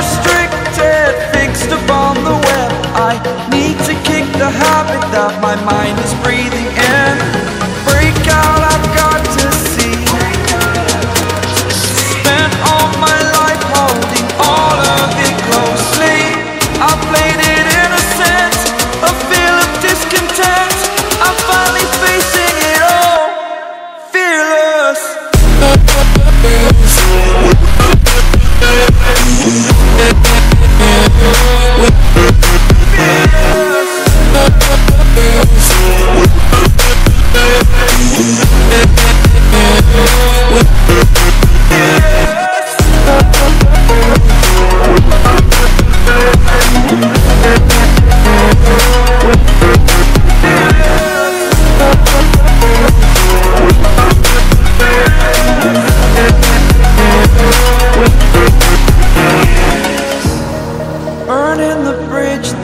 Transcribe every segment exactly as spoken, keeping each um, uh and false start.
restricted, fixed upon the web. I need to kick the habit that my mind is breathing in. Break out, I've got to see. Spent all my life holding all of it closely. I played it innocent, a feel of discontent. I'm finally facing it all, fearless.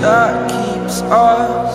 That keeps us.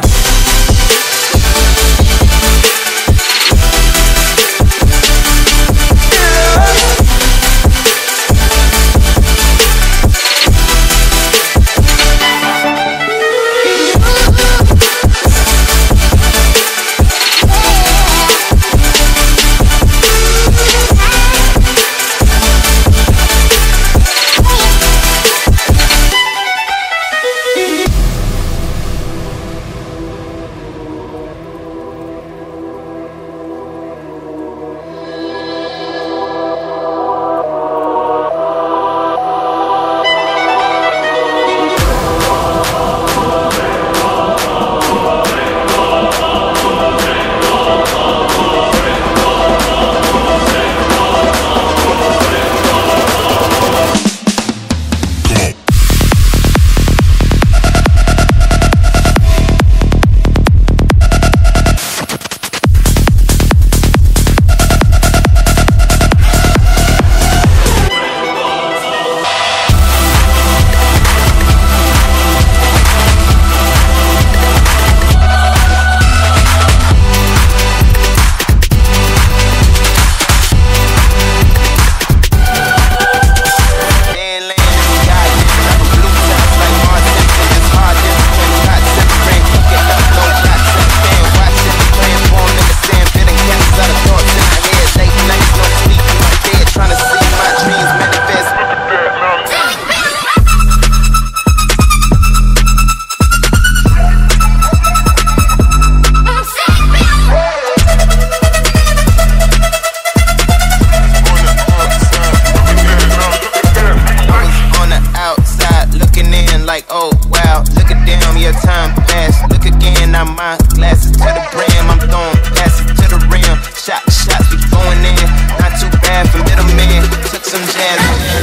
Some jazz.